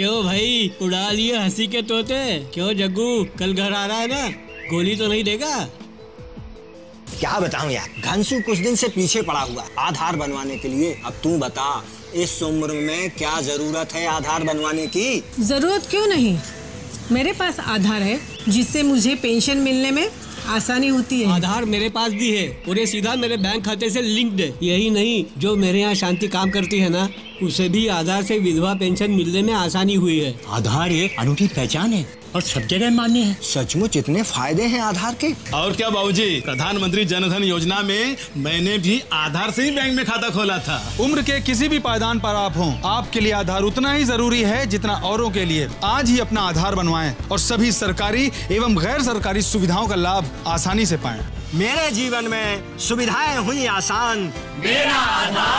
क्यों भाई उड़ा लिए हंसी के तोते? क्यों जग्गू कल घर आ रहा है ना, गोली तो नहीं देगा? क्या बताऊं यार, घनसू कुछ दिन से पीछे पड़ा हुआ है आधार बनवाने के लिए। अब तू बता इस उम्र में क्या जरूरत है आधार बनवाने की? जरूरत क्यों नहीं, मेरे पास आधार है जिससे मुझे पेंशन मिलने में आसानी होती है। आधार मेरे पास भी है और ये सीधा मेरे बैंक खाते से लिंक्ड है। यही नहीं, जो मेरे यहाँ शांति काम करती है ना, उसे भी आधार से विधवा पेंशन मिलने में आसानी हुई है। आधार एक अनूठी पहचान है और सब जगह मान्य है। सचमुच इतने फायदे हैं आधार के। और क्या बाबूजी, प्रधानमंत्री जनधन योजना में मैंने भी आधार से ही बैंक में खाता खोला था। उम्र के किसी भी पायदान पर आप हों, आपके लिए आधार उतना ही जरूरी है जितना औरों के लिए। आज ही अपना आधार बनवाएं और सभी सरकारी एवं गैर सरकारी सुविधाओं का लाभ आसानी से पाएं। मेरे जीवन में सुविधाएं हुई आसान, मेरा